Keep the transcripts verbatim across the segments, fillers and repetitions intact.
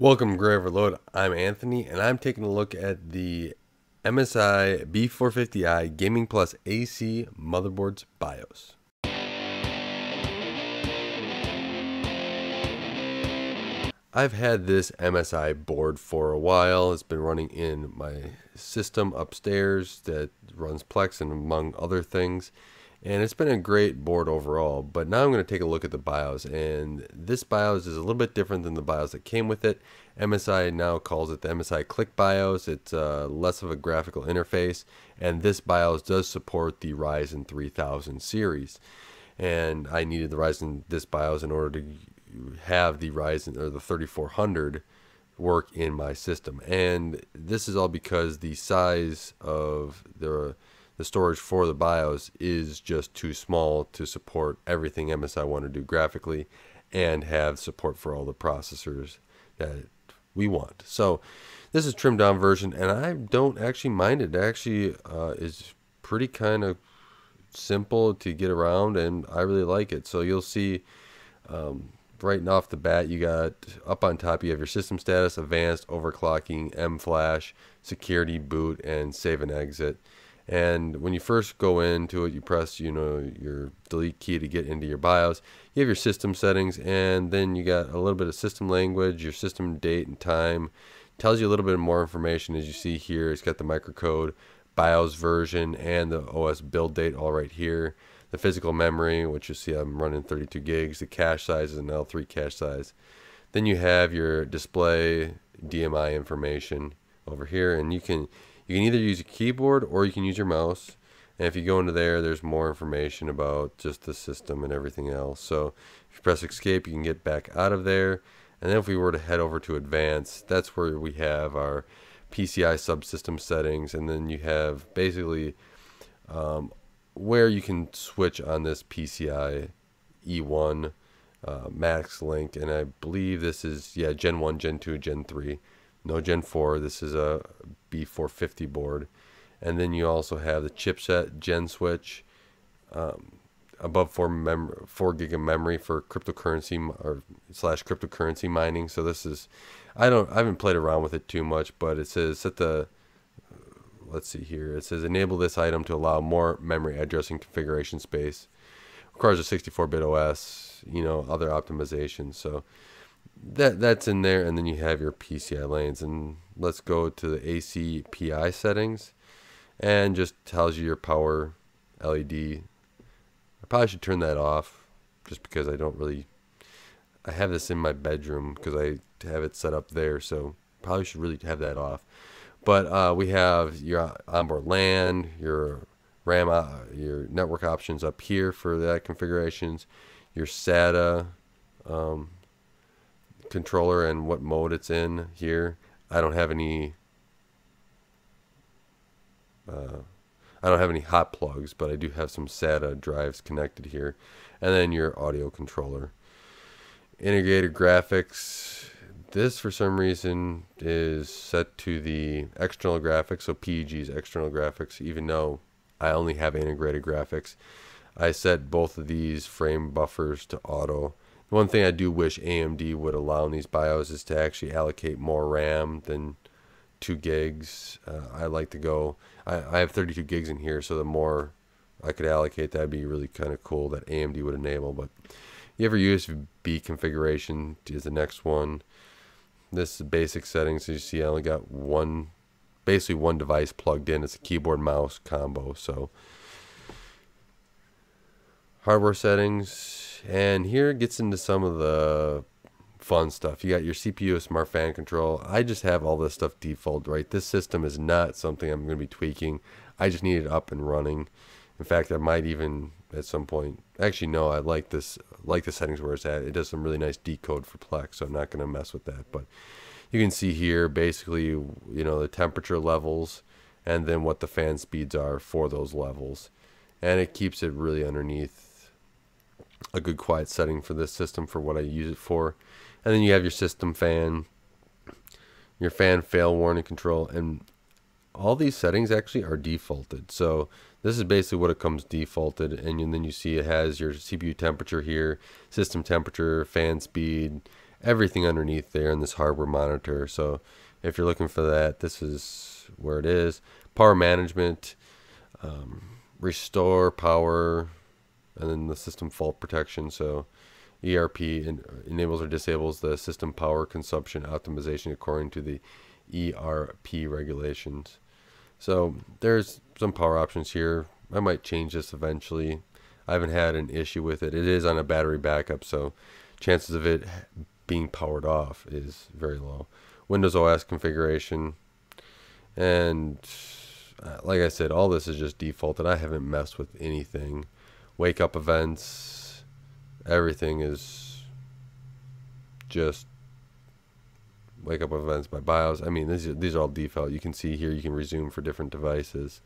Welcome, Gray Overload. I'm Anthony, and I'm taking a look at the M S I B four fifty i Gaming Plus A C motherboard's BIOS. I've had this M S I board for a while. It's been running in my system upstairs that runs Plex and among other things. And it's been a great board overall, but now I'm going to take a look at the BIOS, and this BIOS is a little bit different than the BIOS that came with it. M S I now calls it the M S I Click BIOS. It's uh, less of a graphical interface, and this BIOS does support the Ryzen three thousand series. And I needed the Ryzen this BIOS in order to have the Ryzen or the thirty-four hundred work in my system, and this is all because the size of the The storage for the BIOS is just too small to support everything M S I wanted to do graphically and have support for all the processors that we want. So this is trimmed down version, and I don't actually mind it. It actually uh, is pretty kind of simple to get around, and I really like it. So you'll see um, right off the bat, you got up on top, you have your system status, advanced, overclocking, M Flash, security, boot, and save and exit. And when you first go into it, you press, you know, your delete key to get into your BIOS. You have your system settings, and then you got a little bit of system language, your system date and time. Tells you a little bit more information. As you see here, it's got the microcode, BIOS version, and the O S build date all right here. The physical memory, which you see I'm running thirty-two gigs. The cache size is an L three cache size. Then you have your display D M I information over here, and you can... You can either use your keyboard or you can use your mouse. And if you go into there, there's more information about just the system and everything else. So if you press escape, you can get back out of there. And then if we were to head over to advanced, that's where we have our P C I subsystem settings. And then you have basically um, where you can switch on this P C I E one uh, max link. And I believe this is, yeah, Gen one, Gen two, Gen three. No Gen four. This is a B four fifty board. And then you also have the chipset, gen switch, um, above four, mem four gig of memory for cryptocurrency or slash cryptocurrency mining. So this is, I don't, I haven't played around with it too much, but it says set the, let's see here. It says enable this item to allow more memory addressing configuration space. Requires a sixty-four bit O S, you know, other optimizations. So That that's in there, and then you have your P C I lanes. And let's go to the A C P I settings, and just tells you your power L E D. I probably should turn that off, just because I don't really. I have this in my bedroom because I have it set up there, so probably should really have that off. But uh, we have your onboard LAN, your RAM, uh, your network options up here for that configurations, your SATA. Um, controller and what mode it's in here. I don't have any uh, I don't have any hot plugs, but I do have some SATA drives connected here. And then your audio controller, integrated graphics. This for some reason is set to the external graphics, so P E G's external graphics, even though I only have integrated graphics. I set both of these frame buffers to auto. One thing I do wish A M D would allow in these BIOS is to actually allocate more RAM than two gigs. Uh, I like to go, I, I have thirty-two gigs in here, so the more I could allocate, that would be really kind of cool that A M D would enable. But you have your U S B configuration is the next one. This is the basic settings. As you see, I only got one, basically one device plugged in. It's a keyboard mouse combo. So hardware settings. And here it gets into some of the fun stuff. You got your C P U, smart fan control. I just have all this stuff default, right? This system is not something I'm going to be tweaking. I just need it up and running. In fact, I might even at some point, actually no, I like this, like the settings where it's at. It does some really nice decode for Plex, so I'm not going to mess with that. But you can see here basically, you know, the temperature levels and then what the fan speeds are for those levels. And it keeps it really underneath a good quiet setting for this system for what I use it for. And then you have your system fan, your fan fail warning control, and all these settings actually are defaulted. So this is basically what it comes defaulted, and then you see it has your C P U temperature here, system temperature, fan speed, everything underneath there in this hardware monitor. So if you're looking for that, this is where it is. Power management, um, restore power, and then the system fault protection. So E R P en enables or disables the system power consumption optimization according to the E R P regulations. So there's some power options here. I might change this eventually. I haven't had an issue with it. It is on a battery backup, so chances of it being powered off is very low. Windows O S configuration, and like I said, all this is just defaulted. I haven't messed with anything. Wake up events, everything is just wake up events by BIOS. I mean, these are, these are all default. You can see here you can resume for different devices.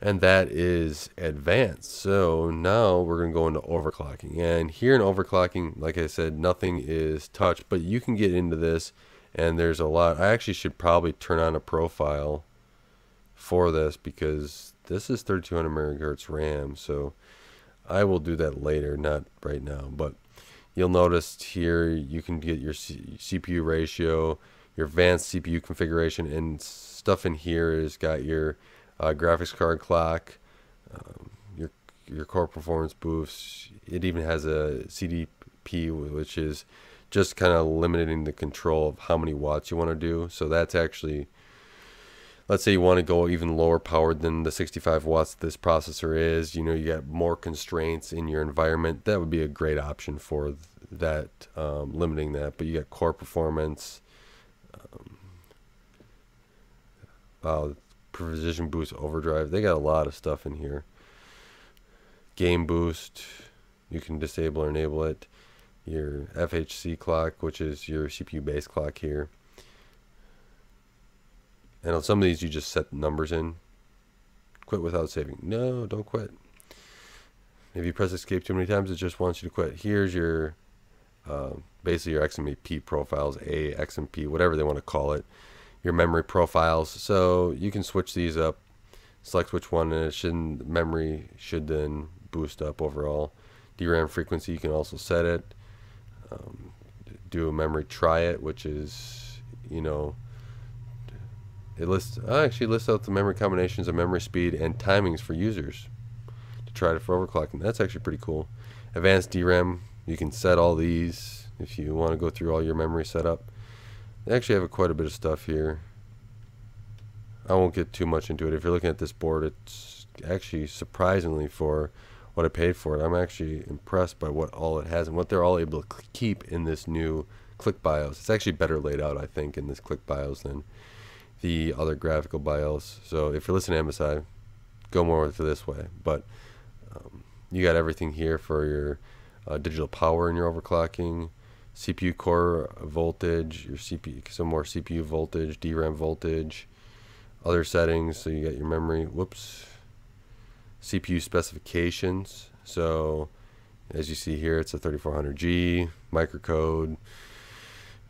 And that is advanced. So now we're going to go into overclocking. And here in overclocking, like I said, nothing is touched, but you can get into this and there's a lot. I actually should probably turn on a profile for this because this is thirty-two hundred megahertz RAM. So I will do that later, not right now. But you'll notice here you can get your C CPU ratio, your advanced C P U configuration, and stuff in here has got your Uh, graphics card clock, um, your your core performance boosts. It even has a C D P, which is just kind of limiting the control of how many watts you want to do. So that's actually, let's say you want to go even lower powered than the sixty-five watts this processor is. You know, you got more constraints in your environment. That would be a great option for that, um, limiting that. But you got core performance. Um, uh, Precision boost, overdrive. They got a lot of stuff in here. Game boost, you can disable or enable it. Your F H C clock, which is your C P U base clock here. And on some of these, you just set the numbers in. Quit without saving. No, don't quit. If you press escape too many times, it just wants you to quit. Here's your uh, basically your X M P profiles, A, X M P, whatever they want to call it. Your memory profiles, so you can switch these up, select which one, and it shouldn't, memory should then boost up overall. D RAM frequency, you can also set it, um, do a memory try it, which is, you know, it lists, I actually lists out the memory combinations of memory speed and timings for users to try it for overclocking. That's actually pretty cool. Advanced D RAM, you can set all these if you want to go through all your memory setup. They actually have quite a bit of stuff here. I won't get too much into it. If you're looking at this board, it's actually surprisingly, for what I paid for it, I'm actually impressed by what all it has and what they're all able to keep in this new Click BIOS. It's actually better laid out, I think, in this Click BIOS than the other graphical BIOS. So if you're listening to M S I, go more with it this way. But um, you got everything here for your uh, digital power and your overclocking. C P U core voltage, your C P U, some more C P U voltage, D RAM voltage, other settings. So you got your memory, whoops, C P U specifications. So as you see here, it's a thirty-four hundred G, microcode,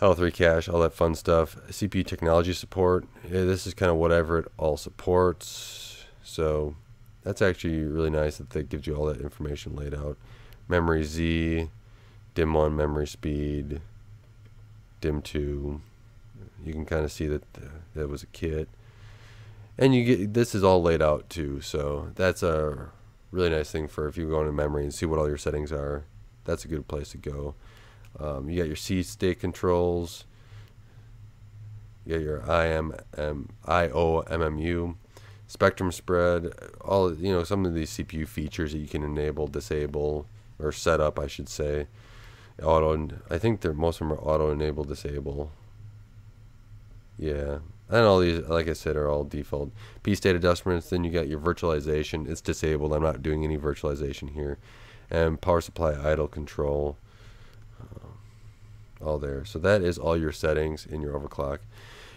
L three cache, all that fun stuff. C P U technology support. Yeah, this is kind of whatever it all supports. So that's actually really nice that that gives you all that information laid out. Memory Z, dim one memory speed, dim two. You can kind of see that the, that was a kit, and you get this is all laid out too. So that's a really nice thing for if you go into memory and see what all your settings are. That's a good place to go. Um, you got your C state controls. You got your I O M M U, Spectrum Spread. All you know, some of these C P U features that you can enable, disable, or set up, I should say. Auto, I think they're, most of them are auto enable, disable. Yeah, and all these, like I said, are all default. P state adjustments, then you got your virtualization, it's disabled. I'm not doing any virtualization here. And power supply idle control, uh, all there. So that is all your settings in your overclock.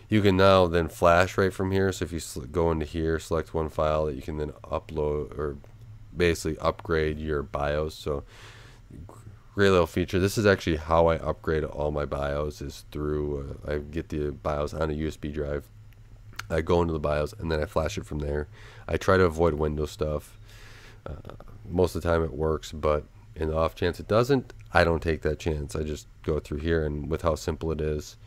You can now then flash right from here. So if you go into here, select one file that you can then upload or basically upgrade your BIOS. So great little feature. This is actually how I upgrade all my BIOS, is through uh, I get the BIOS on a U S B drive, I go into the BIOS, and then I flash it from there. I try to avoid Windows stuff. Uh, most of the time it works, but in the off chance it doesn't, I don't take that chance. I just go through here, and with how simple it is,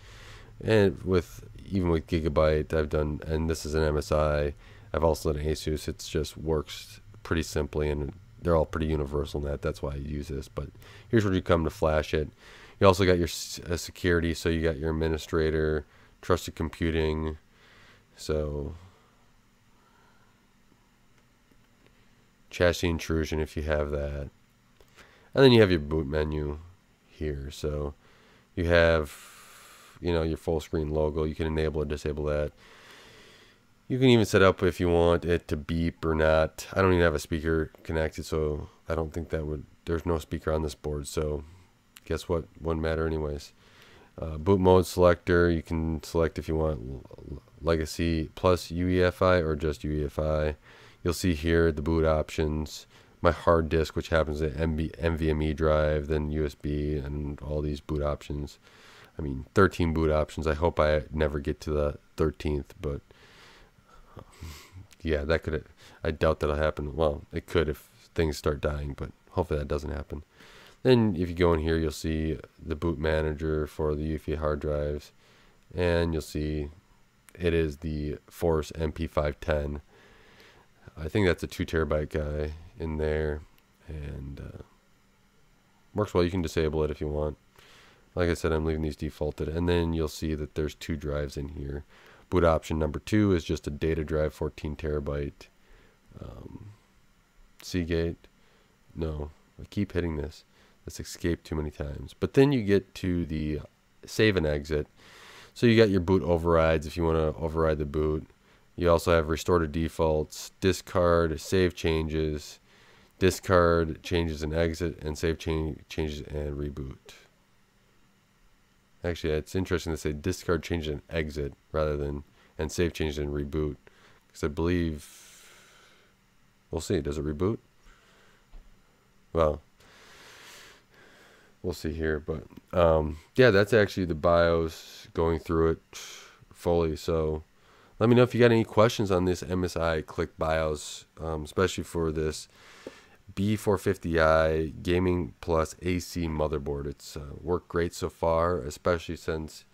and with even with Gigabyte, I've done, and this is an M S I, I've also done ASUS, it's just works pretty simply, and they're all pretty universal in that. That's why I use this. But here's where you come to flash it. You also got your uh, security, so you got your administrator, trusted computing, so chassis intrusion if you have that, and then you have your boot menu here. So you have, you know, your full screen logo. You can enable or disable that. You can even set up if you want it to beep or not. I don't even have a speaker connected, so I don't think that would, there's no speaker on this board, so guess what, wouldn't matter anyways. Uh, boot mode selector, you can select if you want legacy plus U E F I or just U E F I. You'll see here the boot options, my hard disk, which happens to N V M E drive, then U S B, and all these boot options. I mean, thirteen boot options. I hope I never get to the thirteenth, but yeah, that could, I doubt that'll happen. Well, it could if things start dying, but hopefully that doesn't happen. Then if you go in here, you'll see the boot manager for the U E F I hard drives, and you'll see it is the Force M P five ten. I think that's a two terabyte guy in there, and uh, works well. You can disable it if you want. Like I said, I'm leaving these defaulted, and then you'll see that there's two drives in here. Boot option number two is just a data drive, fourteen terabyte, um, Seagate. No, I keep hitting this. Let's escape too many times. But then you get to the save and exit. So you got your boot overrides if you want to override the boot. You also have restore to defaults, discard, save changes, discard changes and exit, and save change changes and reboot. Actually, it's interesting to say discard changes and exit rather than and save changes and reboot, because I believe, we'll see, does it reboot? Well, we'll see here, but um, yeah, that's actually the BIOS, going through it fully. So let me know if you got any questions on this M S I Click BIOS, um, especially for this B four fifty i Gaming Plus A C motherboard. It's uh, worked great so far, especially since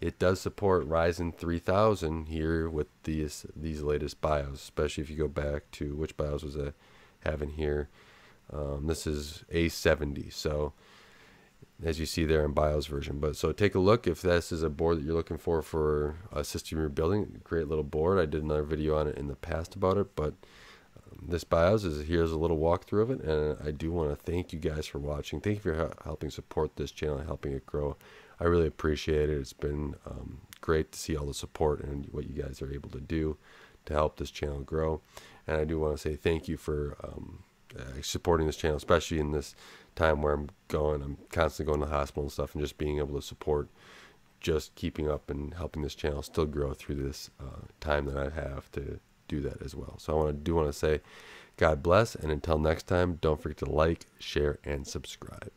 it does support Ryzen three thousand here with these these latest BIOS, especially if you go back to which BIOS was I having here. Um, this is A seventy, so as you see there in BIOS version. But so take a look if this is a board that you're looking for for a system you're building. Great little board. I did another video on it in the past about it, but this BIOS is, here's a little walkthrough of it, and I do want to thank you guys for watching. Thank you for helping support this channel and helping it grow. I really appreciate it. It's been um, great to see all the support and what you guys are able to do to help this channel grow. And I do want to say thank you for um, supporting this channel, especially in this time where I'm going, I'm constantly going to the hospital and stuff, and just being able to support, just keeping up and helping this channel still grow through this uh, time that I have to do that as well. So I want to do want to say God bless, and until next time, don't forget to like, share, and subscribe.